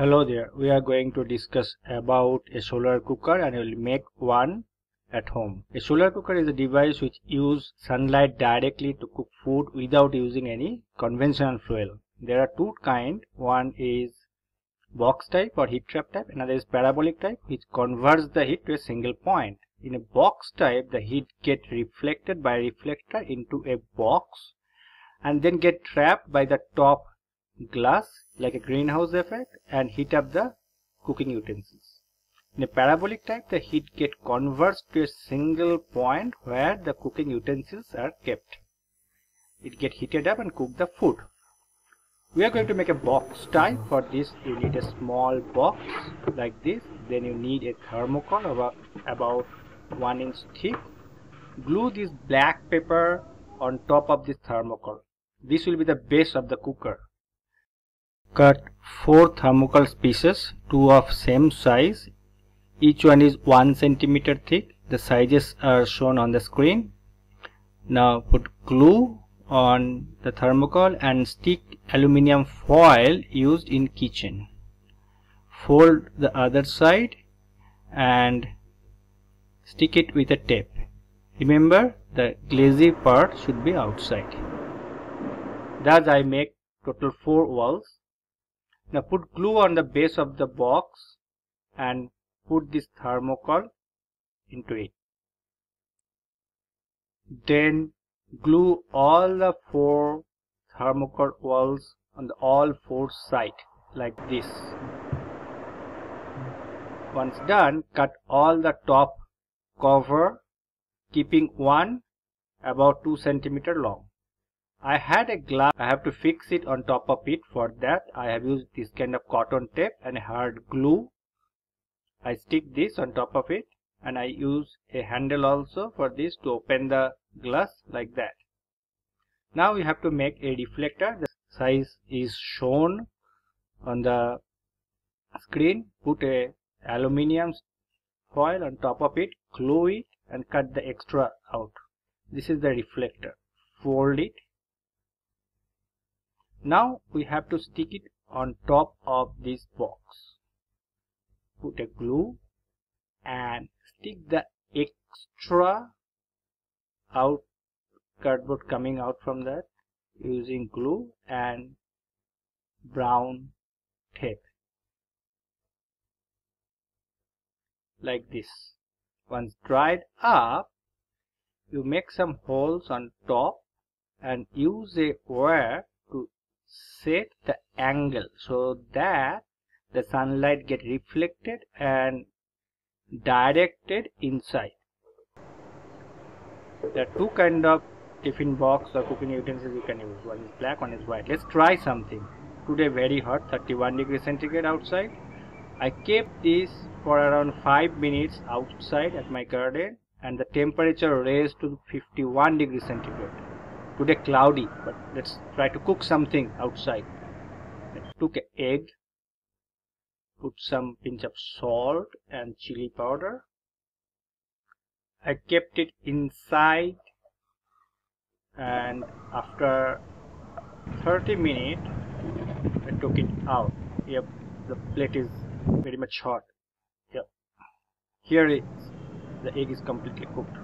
Hello there, we are going to discuss about a solar cooker and we'll make one at home. A solar cooker is a device which uses sunlight directly to cook food without using any conventional fuel. There are two kinds, one is box type or heat trap type, another is parabolic type which converts the heat to a single point. In a box type, the heat gets reflected by a reflector into a box and then get trapped by the top glass like a greenhouse effect and heat up the cooking utensils. In a parabolic type, the heat gets converted to a single point where the cooking utensils are kept. It gets heated up and cook the food. We are going to make a box type. For this you need a small box like this. Then you need a thermocol about 1 inch thick. Glue this black paper on top of this thermocol. This will be the base of the cooker. Cut 4 thermocol pieces, 2 of same size. Each one is 1 cm thick. The sizes are shown on the screen. Now put glue on the thermocol and stick aluminium foil used in kitchen. Fold the other side and stick it with a tape. Remember, the glazy part should be outside. Thus I make total 4 walls. Now put glue on the base of the box and put this thermocol into it. Then glue all the 4 thermocol walls on all 4 sides like this. Once done, cut all the top cover, keeping one about 2 cm long. I had a glass. I have to fix it on top of it. For that I have used this kind of cotton tape and hard glue. I stick this on top of it and I use a handle also for this to open the glass like that. Now we have to make a reflector. The size is shown on the screen. Put a aluminium foil on top of it, glue it and cut the extra out. This is the reflector. Fold it. Now we have to stick it on top of this box. Put a glue and stick the extra out cardboard coming out from that using glue and brown tape like this. Once dried up, you make some holes on top and use a wire to set the angle so that the sunlight gets reflected and directed inside. There are 2 kind of tiffin box or cooking utensils you can use. One is black, one is white. Let's try something. Today very hot, 31 degrees centigrade outside. I kept this for around 5 minutes outside at my garden and the temperature raised to 51 degrees centigrade. Today cloudy, but let's try to cook something outside. I took an egg, put some pinch of salt and chili powder. I kept it inside and after 30 minutes I took it out. Yep, the plate is very much hot. Yep, here the egg is completely cooked.